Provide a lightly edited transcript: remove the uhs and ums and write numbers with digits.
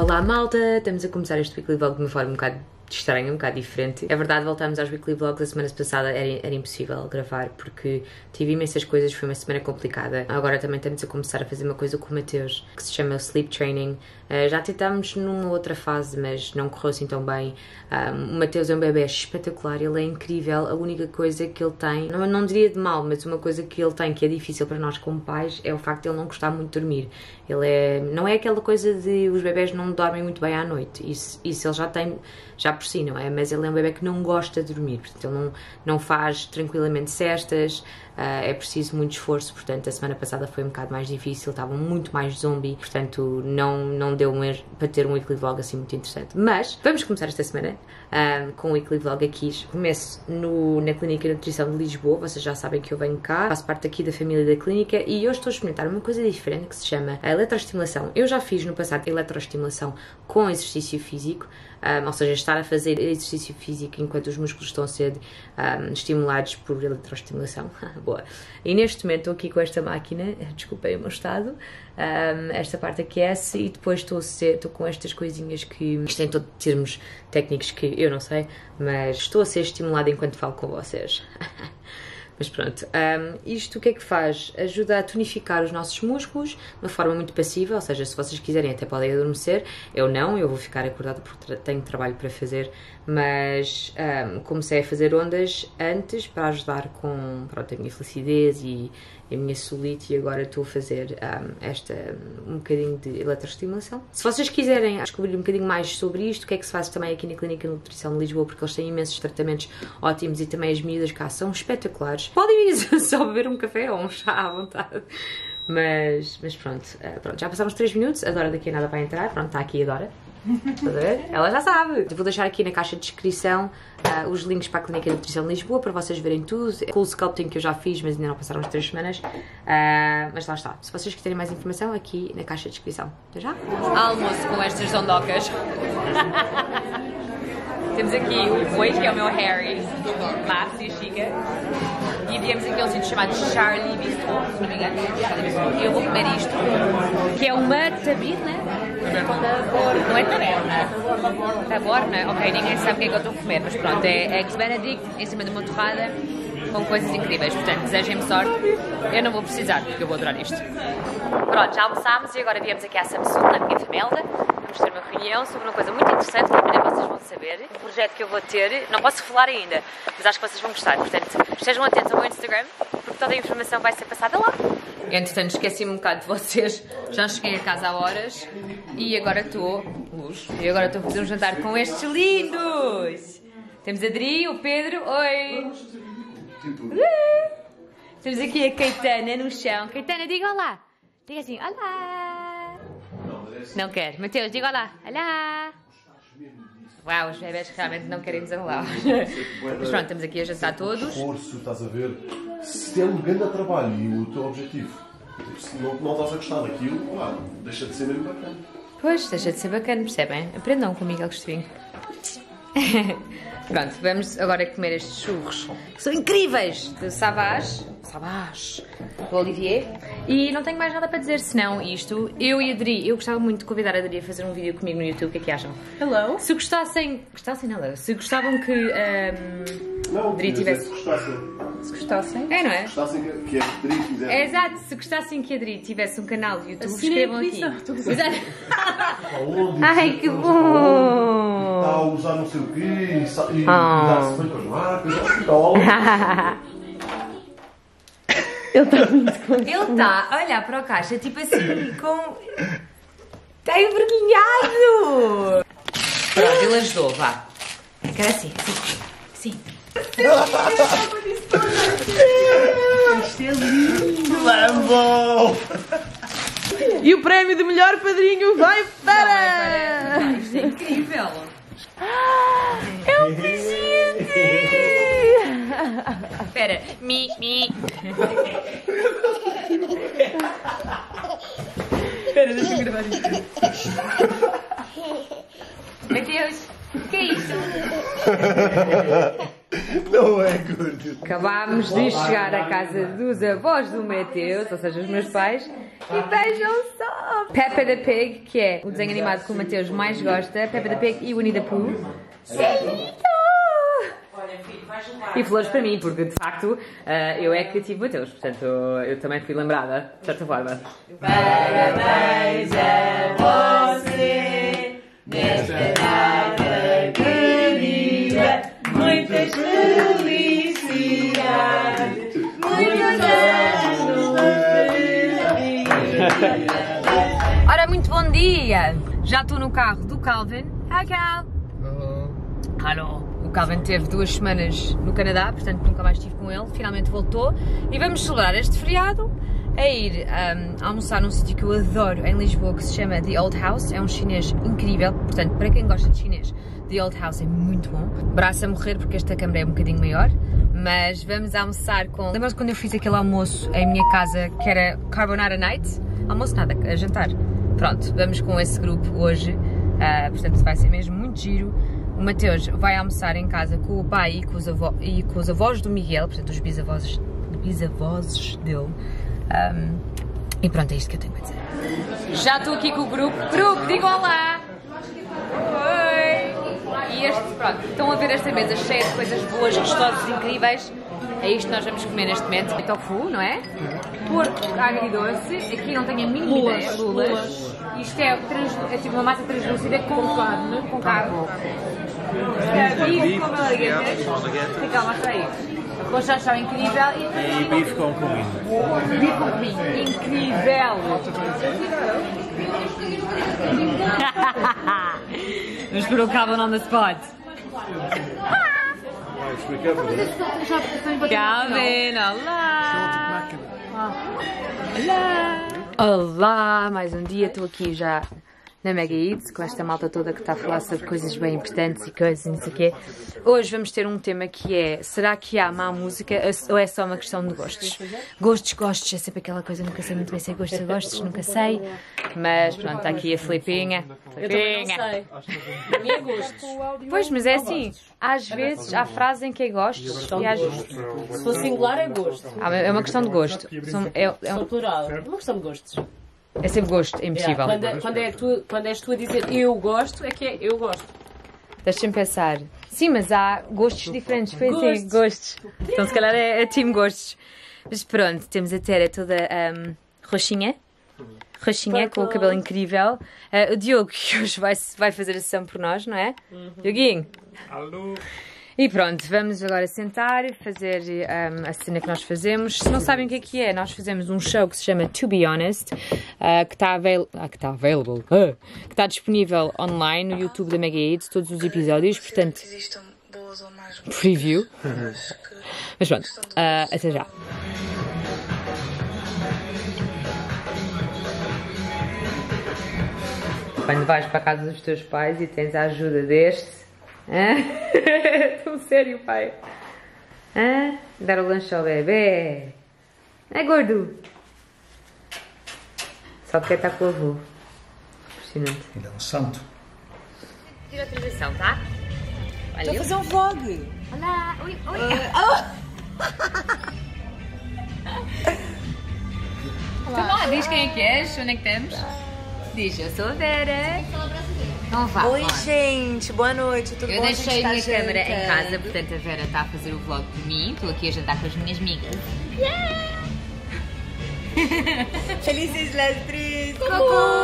Olá malta, estamos a começar este weekly vlog de uma forma um bocado estranha, um bocado diferente. É verdade, voltámos aos weekly vlogs, a semana passada era impossível gravar porque tive imensas coisas, foi uma semana complicada. Agora também estamos a começar a fazer uma coisa com o Mateus, que se chama Sleep Training. Já tentámos numa outra fase, mas não correu assim tão bem. O Mateus é um bebê espetacular, ele é incrível. A única coisa que ele tem, não diria de mal, mas uma coisa que ele tem que é difícil para nós como pais é o facto de ele não gostar muito de dormir. Ele é, não é aquela coisa de os bebés não dormem muito bem à noite, isso ele já tem, já por si, não é? Mas ele é um bebê que não gosta de dormir, portanto ele não faz tranquilamente cestas, é preciso muito esforço, portanto a semana passada foi um bocado mais difícil, estava muito mais zombie, portanto não deu para ter um weekly vlog assim muito interessante. Mas vamos começar esta semana com o weekly vlog aqui. Começo na Clínica de Nutrição de Lisboa, vocês já sabem que eu venho cá, faço parte aqui da família da clínica e hoje estou a experimentar uma coisa diferente que se chama a eletroestimulação. Eu já fiz no passado eletroestimulação com exercício físico, ou seja, estar a fazer exercício físico enquanto os músculos estão a ser estimulados por eletroestimulação. Boa! E neste momento estou aqui com esta máquina, desculpem o meu estado, esta parte aquece e depois estou com estas coisinhas que... Isto tem todos termos técnicos que eu não sei, mas estou a ser estimulada enquanto falo com vocês. Mas pronto, isto o que é que faz? Ajuda a tonificar os nossos músculos de uma forma muito passiva, ou seja, se vocês quiserem até podem adormecer, eu não, eu vou ficar acordada porque tenho trabalho para fazer, mas comecei a fazer ondas antes para ajudar com a minha flacidez e a minha solite e agora estou a fazer um bocadinho de eletroestimulação. Se vocês quiserem descobrir um bocadinho mais sobre isto, o que é que se faz também aqui na Clínica de Nutrição de Lisboa, porque eles têm imensos tratamentos ótimos e também as miúdas cá são espetaculares. Podem ir só beber um café ou um chá à vontade. Mas pronto, já passaram os 3 minutos, a Dora daqui a nada vai entrar, pronto, está aqui a Dora. Estás a ver? Ela já sabe. Vou deixar aqui na caixa de descrição os links para a Clínica de Nutrição de Lisboa para vocês verem tudo. Com o sculpting que eu já fiz, mas ainda não passaram as 3 semanas. Mas lá está. Se vocês quiserem mais informação, aqui na caixa de descrição. Até já. Almoço com estas ondocas. Temos aqui o Boi, que é o meu Harry, Márcia e Chica. E viemos aqui a um sítio chamado Charlie Bistro, se não me engano. E eu vou comer isto, que é uma taberna com... Não é taberna? Taborna? Ok, ninguém sabe o que é que eu estou a comer, mas pronto, é Eggs Benedict em cima de uma torrada com coisas incríveis. Portanto, desejem-me sorte. Eu não vou precisar, porque eu vou adorar isto. Pronto, já almoçámos e agora viemos aqui à Samson, na minha família. Vamos ter uma reunião sobre uma coisa muito interessante que também vocês vão saber. Um projeto que eu vou ter, não posso falar ainda, mas acho que vocês vão gostar. Portanto, estejam atentos ao meu Instagram, porque toda a informação vai ser passada lá. Entretanto, esqueci-me um bocado de vocês. Já cheguei a casa há horas e agora estou... Luz. E agora estou a fazer um jantar com estes lindos. Temos a Adri, o Pedro, oi. Temos aqui a Caetana no chão. Caetana, diga olá. Diga assim, olá. Não quer. Mateus, diga olá. Olá. Uau, os bebés realmente não querem desenrolar. Mas pronto, estamos aqui a jantar todos. Esforço, estás a ver? Se é um grande trabalho e o teu objetivo, se não estás a gostar daquilo, olá, deixa de ser mesmo bacana. Pois, deixa de ser bacana, percebem? Aprendam comigo, Agostinho. Pronto, vamos agora comer estes churros, que são incríveis, de Savage, do Olivier. E não tenho mais nada para dizer, senão isto. Eu e a Adri, eu gostava muito de convidar a Adri a fazer um vídeo comigo no YouTube, o que é que acham? Hello? Se gostassem, se gostavam que a Adri tivesse... Se gostassem. É, não é? Se gostassem que a Adri fizesse. É, exato, se gostassem que a Adri tivesse um canal de YouTube, escrevam aqui. Ai, que bom! Está a usar não sei o quê e dá-se bem com as marcas, Ele está muito contente. Ele está a olhar para a caixa tipo assim, com... Está envergonhado! Pronto, ele ajudou, vá. Quero assim, sim. Isto é lindo! Lambo! E o prémio de melhor padrinho vai para... Isto é incrível! É um presente! Espera, Espera, deixa-me gravar isto. Mateus, o que é isto? Não é curto. Acabámos de chegar à casa dos avós do Mateus, ou seja, os meus pais. E beijam só! Peppa the Pig, que é o desenho animado que o Mateus mais gosta. Peppa the Pig e Winnie the Pooh. Cerito! E flores para mim, porque de facto eu é que tive Mateus, portanto eu também fui lembrada, de certa forma. Parabéns a você, nesta data querida, muitas felicidades, muitos anos de... Ora, muito bom dia! Já estou no carro do Calvin. Hi Cal! Alô! O Calvin teve 2 semanas no Canadá, portanto nunca mais estive com ele, finalmente voltou e vamos celebrar este feriado a ir almoçar num sítio que eu adoro em Lisboa, que se chama The Old House, é um chinês incrível, portanto para quem gosta de chinês, The Old House é muito bom. Braço a morrer porque esta câmara é um bocadinho maior, mas vamos almoçar com... Lembra-se quando eu fiz aquele almoço em minha casa que era Carbonara Night? Almoço nada, a jantar. Pronto, vamos com esse grupo hoje, portanto vai ser mesmo muito giro. O Mateus vai almoçar em casa com o pai e com os avós do Miguel, portanto os bisavós dele. E pronto, é isto que eu tenho para dizer. Já estou aqui com o grupo. Grupo, digam olá! Oi! E este, pronto, estão a ver esta mesa cheia de coisas boas, gostosas, incríveis. É isto que nós vamos comer neste momento. É tofu, não é? Porco agridoce. Aqui não tenho a mínima ideia. Lulas. Isto é, tipo uma massa translúcida com carne. Com carne. Bife com malaguetas. Fica lá para aí. A conchação incrível. E bife com cominho. Bife com cominho. Incrível! Vamos pôr o Calvin on the spot. Calvin, olá! Olá! Olá! Mais um dia, estou aqui já na Mega Hits, com esta malta toda que está a falar sobre coisas bem importantes e coisas não sei o quê. Hoje vamos ter um tema que é, será que há má música ou é só uma questão de gostos? Gostos, é sempre aquela coisa, nunca sei muito bem se é gostos, nunca sei. Mas pronto, está aqui a Felipinha. Eu também não sei. Para mim é gostos. Pois, mas é assim, às vezes há frases em que é gostos e às vezes... Se for singular é gosto. É uma questão de gosto. É um plural, é uma questão de gostos. É sempre gosto, é impossível. Quando és tu a dizer eu gosto, é que é eu gosto. Deixa-me pensar. Sim, mas há gostos diferentes. Foi assim, gostos. Então se calhar é time gostos. Mas pronto, temos a Tera toda roxinha. Roxinha, com o cabelo incrível. O Diogo que hoje vai fazer a sessão por nós, não é? Dioguinho. Alô. E pronto, vamos agora sentar e fazer a cena que nós fazemos. Se não sabem o que é, nós fazemos um show que se chama To Be Honest, que está disponível online no YouTube da Mega Hits, todos os episódios, portanto... Existam boas ou más preview. Mas pronto, até já. Quando vais para a casa dos teus pais e tens a ajuda deste... Estou sério, pai. Dar o lanche ao bebê. Não é gordo? Só porque está com o avô. Impressionante. Ele é um santo. Tira a televisão, tá? Estou a fazer um vlog. Olá. Oi, oi. Olá. Diz quem é que és, onde é que estamos? Diz, eu sou a Vera. Então vá, oi vamos. Gente, boa noite, tudo bom? Eu deixei a minha câmera em casa, portanto a Vera está a fazer o vlog por mim, estou aqui a jantar com as minhas amigas. Yeah! Felizes las três! Cucu!